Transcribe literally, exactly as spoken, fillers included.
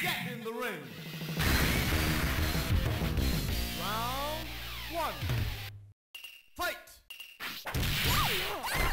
Get in the ring. Round one. Fight!